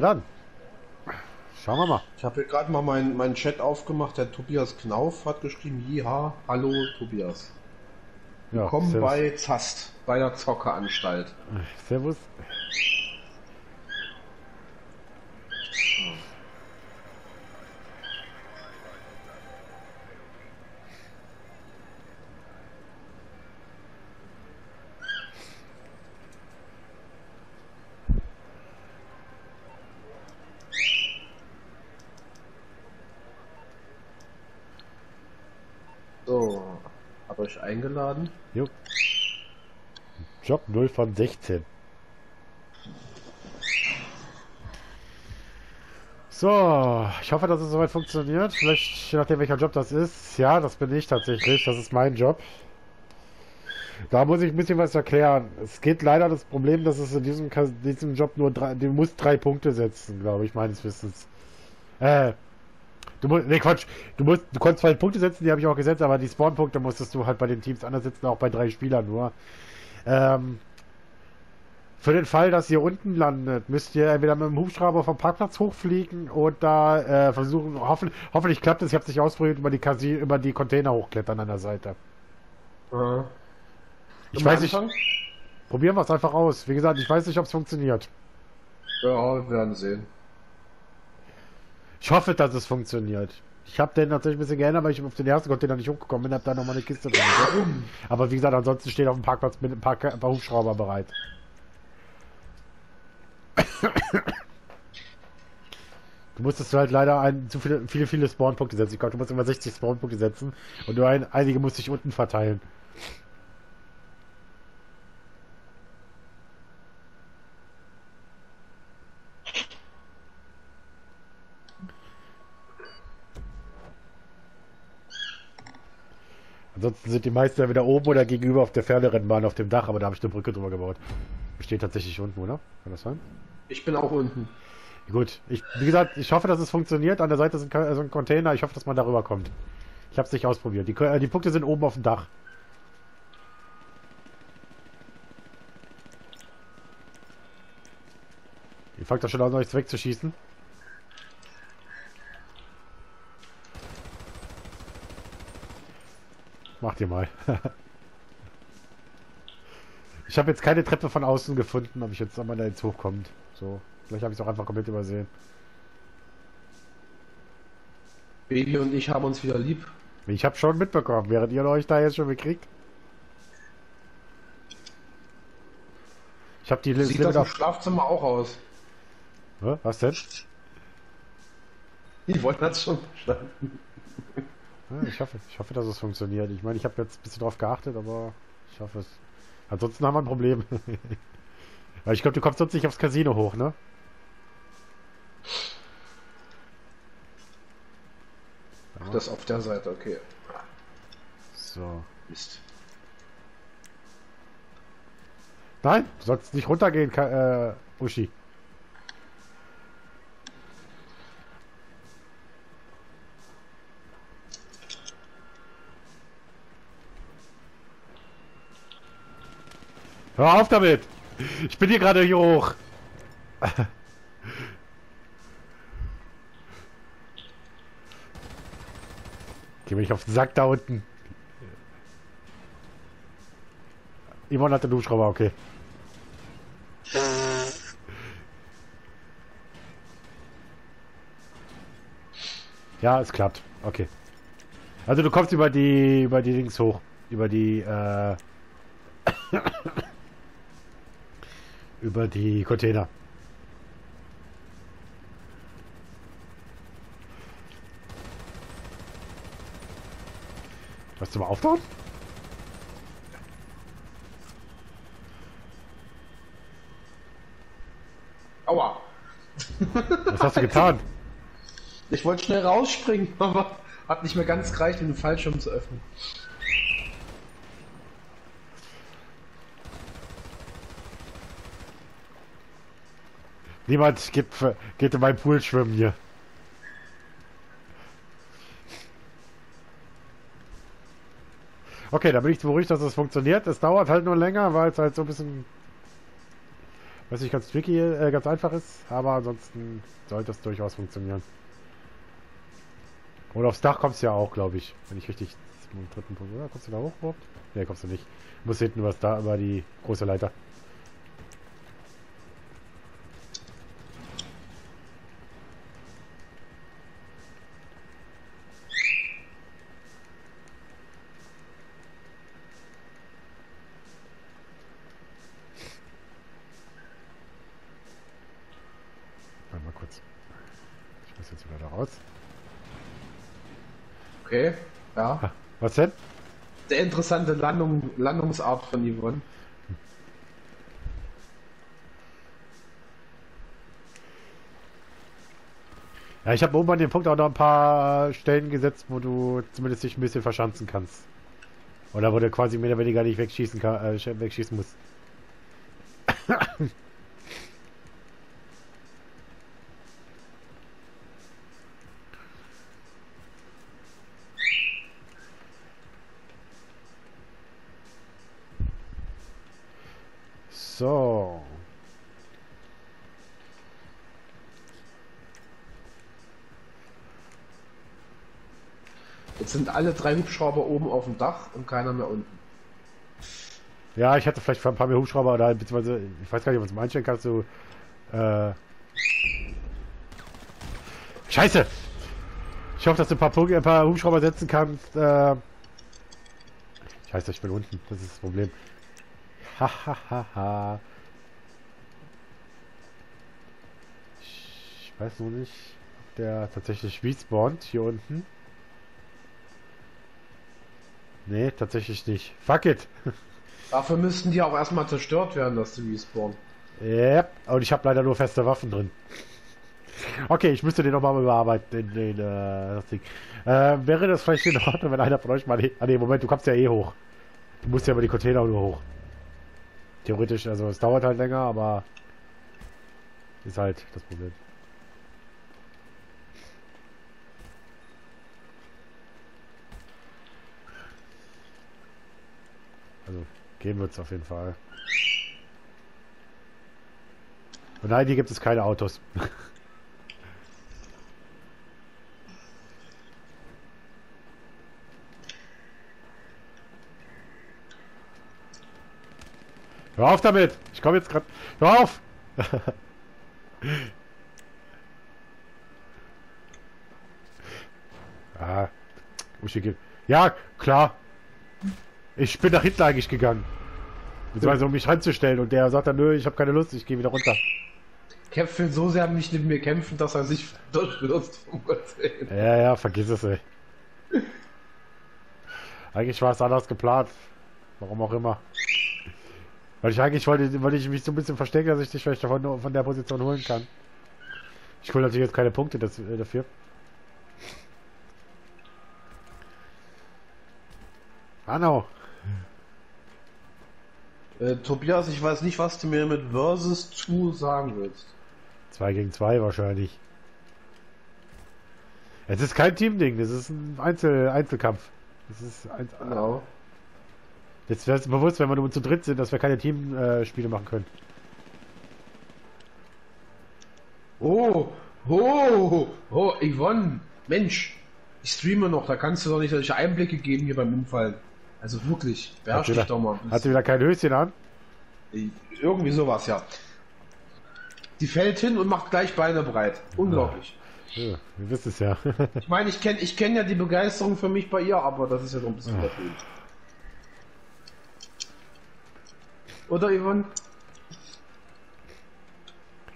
Na dann. Schauen wir mal. Ich habe gerade mal meinen Chat aufgemacht. Der Tobias Knauf hat geschrieben, ja, hallo Tobias. Willkommen ja, bei Zast, bei der Zockeranstalt. Servus. Eingeladen. Jo. Job 0 von 16. So, ich hoffe, dass es soweit funktioniert. Vielleicht, je nachdem, welcher Job das ist. Ja, das bin ich tatsächlich. Das ist mein Job. Da muss ich ein bisschen was erklären. Es geht leider das Problem, dass es in diesem Job nur du musst drei Punkte setzen, glaube ich, meines Wissens. Du konntest halt Punkte setzen, die habe ich auch gesetzt, aber die Spawnpunkte musstest du halt bei den Teams anders setzen, auch bei 3 Spielern nur. Für den Fall, dass ihr unten landet, müsst ihr entweder mit dem Hubschrauber vom Parkplatz hochfliegen oder versuchen, hoffentlich klappt es, ich habe es nicht ausprobiert, über die Container hochklettern an der Seite. Ich weiß nicht, probieren wir es einfach aus. Wie gesagt, ich weiß nicht, ob es funktioniert. Ja, wir werden sehen. Ich hoffe, dass es funktioniert. Ich habe den natürlich ein bisschen geändert, weil ich auf den ersten Container nicht hochgekommen bin, habe da nochmal eine Kiste drin. Aber wie gesagt, ansonsten steht auf dem Parkplatz mit ein paar Hubschrauber bereit. Du musstest halt leider zu viele Spawnpunkte setzen. Ich glaube, du musst immer 60 Spawnpunkte setzen und nur einige musste ich unten verteilen. Ansonsten sind die meisten ja wieder oben oder gegenüber auf der Pferderennbahn auf dem Dach, aber da habe ich eine Brücke drüber gebaut. Steht tatsächlich unten, oder? Kann das sein? Ich bin auch unten. Gut, wie gesagt, ich hoffe, dass es funktioniert. An der Seite sind so ein Container, ich hoffe, dass man darüber kommt. Ich habe es nicht ausprobiert. Die Punkte sind oben auf dem Dach. Ihr fangt doch schon an, euch wegzuschießen. Macht ihr mal. Ich habe jetzt keine Treppe von außen gefunden, ob ich jetzt einmal da jetzt hochkommt. So, vielleicht habe ich es auch einfach komplett übersehen. Baby und ich haben uns wieder lieb. Ich habe schon mitbekommen, während ihr euch da jetzt schon bekriegt. Ich habe die Liste. Sieht das im Schlafzimmer auch aus? Was denn? Ich wollte das schon verstanden. Ich hoffe, dass es funktioniert. Ich meine, ich habe jetzt ein bisschen drauf geachtet, aber ich hoffe es. Ansonsten haben wir ein Problem. Weil ich glaube, du kommst sonst nicht aufs Casino hoch, ne? Ach, das auf der Seite, okay. So. Mist. Nein, du sollst nicht runtergehen, Uschi. Hör auf damit! Ich bin hier gerade hier hoch! Geh mich auf den Sack da unten! Ivan hat den Hubschrauber, okay. Ja, es klappt. Okay. Also du kommst über die Dings hoch. Über die Container. Hast du mal aufbauen? Aua! Was hast du getan? Ich wollte schnell rausspringen, aber hat nicht mehr ganz gereicht, um den Fallschirm zu öffnen. Niemand geht in meinen Pool schwimmen hier. Okay, da bin ich beruhigt, dass es funktioniert. Es dauert halt nur länger, weil es halt so ein bisschen Was nicht ganz tricky, ganz einfach ist, aber ansonsten sollte das durchaus funktionieren. Und aufs Dach kommst du ja auch, glaube ich. Wenn ich richtig zum dritten Punkt, oder? Kommst du da hoch überhaupt? Ne, kommst du nicht. Du musst hinten was da über die große Leiter. Okay, ja. Was denn? Sehr interessante Landungsart von Yvonne. Ja, ich habe oben an dem Punkt auch noch ein paar Stellen gesetzt, wo du zumindest dich ein bisschen verschanzen kannst. Oder wo du quasi mehr oder weniger nicht wegschießen, wegschießen musst. So. Jetzt sind alle drei Hubschrauber oben auf dem Dach und keiner mehr unten. Ja, ich hatte vielleicht ein paar mehr Hubschrauber oder beziehungsweise, ich weiß gar nicht, ob man es einstellen kannst du. Scheiße! Ich hoffe, dass du ein paar Hubschrauber setzen kannst. Scheiße, ich bin unten, das ist das Problem. Hahaha. Ich weiß noch nicht, ob der tatsächlich respawnt hier unten. Nee, tatsächlich nicht. Fuck it. Dafür müssten die auch erstmal zerstört werden, dass die respawnen. Yep. Und ich habe leider nur feste Waffen drin. Okay, ich müsste den nochmal überarbeiten. Das Ding. Wäre das vielleicht in Ordnung, wenn einer von euch mal... Ah ne, Moment, du kommst ja eh hoch. Du musst ja über die Container nur hoch. Theoretisch, also es dauert halt länger, aber ist halt das Problem. Also gehen wird's auf jeden Fall. Und nein, hier gibt es keine Autos. Hör auf damit! Ich komme jetzt gerade. Hör auf! Ah, ja, klar. Ich bin nach hinten eigentlich gegangen. Beziehungsweise um mich reinzustellen und der sagt dann, nö, ich habe keine Lust, ich gehe wieder runter. Kämpfe will so sehr mich mit mir kämpfen, dass er sich durchbenutzt. Ja, ja, vergiss es, ey. Eigentlich war es anders geplant. Warum auch immer. Weil ich eigentlich wollte ich mich so ein bisschen verstecken, dass ich dich vielleicht von der Position holen kann. Ich hole natürlich jetzt keine Punkte dafür. Ah, no. Tobias, ich weiß nicht, was du mir mit Versus 2 sagen willst. 2 gegen 2 wahrscheinlich. Es ist kein Teamding, das ist ein Einzelkampf. Das ist ein... Genau. Jetzt wäre es bewusst, wenn wir nur zu dritt sind, dass wir keine Teamspiele machen können. Oh, Yvonne, Mensch, ich streame noch, da kannst du doch nicht solche Einblicke geben hier beim Unfall. Also wirklich, beherrsch dich doch mal. Hat sie wieder kein Höschen an? Irgendwie sowas, ja. Die fällt hin und macht gleich Beine breit. Unglaublich. Ja, wir wissen es ja. Ich meine, ich kenn ja die Begeisterung für mich bei ihr, aber das ist ja doch ein bisschen übertrieben. Oder Yvonne?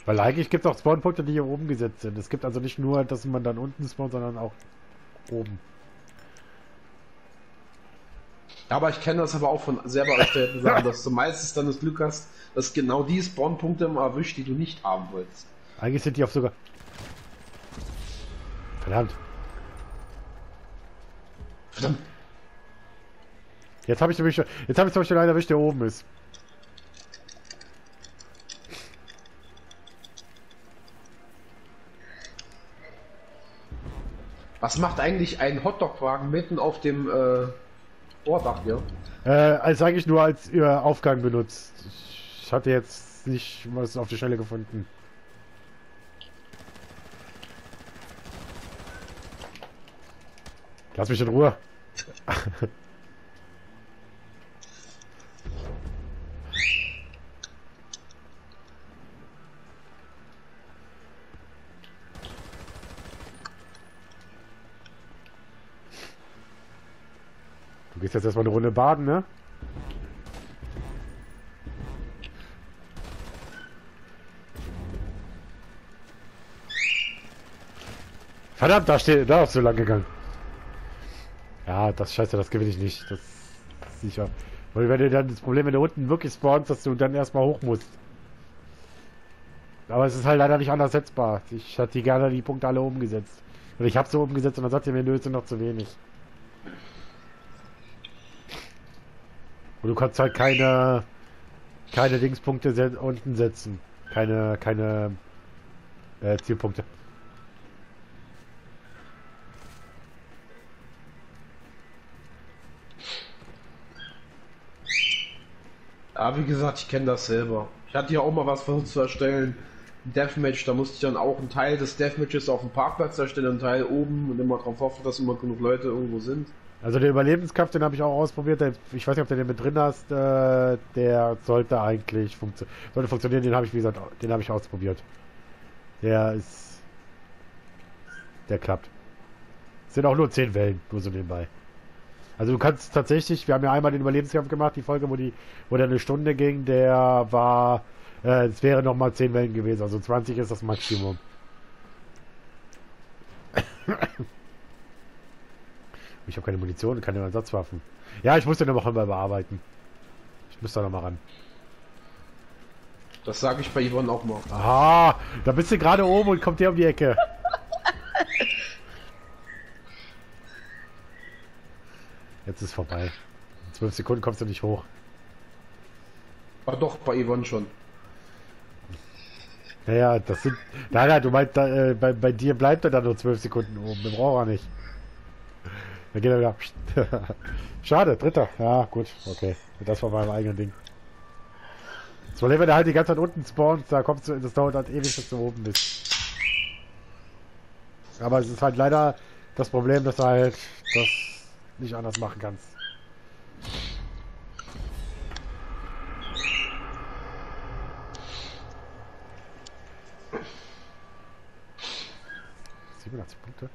Weil eigentlich gibt es auch Spawnpunkte, die hier oben gesetzt sind. Es gibt also nicht nur, dass man dann unten spawnt, sondern auch oben. Aber ich kenne das aber auch von selber erstellten Sachen, dass du meistens dann das Glück hast, dass genau die Spawnpunkte immer erwischt, die du nicht haben wolltest. Eigentlich sind die auf sogar... Verdammt. Verdammt. Jetzt habe ich zum Beispiel einen erwischt, der oben ist. Was macht eigentlich ein Hotdog-Wagen mitten auf dem Ohrdach hier? Also eigentlich nur als Aufgang benutzt. Ich hatte jetzt jetzt nicht was auf die Stelle gefunden. Lass mich in Ruhe. Du gehst jetzt erstmal eine Runde baden, ne? Verdammt, da steht, da ist so lang gegangen. Ja, das scheiße, das gewinne ich nicht. Das ist sicher. Weil wenn du dann das Problem, wenn du unten wirklich spawnst, dass du dann erstmal hoch musst. Aber es ist halt leider nicht anders setzbar. Ich hatte die gerne die Punkte alle oben gesetzt. Und ich habe sie oben gesetzt und dann sagt ihr mir, nö, sind noch zu wenig. Und du kannst halt keine Dingspunkte unten setzen. Keine Zielpunkte. Ja, wie gesagt, ich kenne das selber. Ich hatte ja auch mal was versucht zu erstellen. Ein Deathmatch, da musste ich dann auch einen Teil des Deathmatches auf dem Parkplatz erstellen, einen Teil oben und immer darauf hoffen, dass immer genug Leute irgendwo sind. Also den Überlebenskampf, den habe ich auch ausprobiert. Ich weiß nicht, ob du den mit drin hast. Der sollte eigentlich funktionieren. Den habe ich, wie gesagt, den habe ich ausprobiert. Der klappt. Es sind auch nur 10 Wellen, nur so nebenbei. Also du kannst tatsächlich, wir haben ja einmal den Überlebenskampf gemacht, die Folge, wo der eine Stunde ging, der war, es wäre nochmal 10 Wellen gewesen, also 20 ist das Maximum. Ich habe keine Munition, keine Ersatzwaffen. Ja, ich muss den noch mal bearbeiten. Ich muss da noch mal ran. Das sage ich bei Yvonne auch mal. Aha, da bist du gerade oben und kommt der um die Ecke. Jetzt ist vorbei. In 12 Sekunden kommst du nicht hoch. Ah doch, bei Yvonne schon. Naja, das sind... Nein, du meinst, bei dir bleibt er dann nur 12 Sekunden oben. Den braucht er nicht. Dann geht er wieder... Schade, dritter. Ja, gut, okay. Das war mein eigenes Ding. So, wenn er halt die ganze Zeit unten spawnt, da kommst du... Das dauert halt ewig, bis du oben bist. Aber es ist halt leider das Problem, dass er halt... Das nicht anders machen kannst. ...87 Punkte.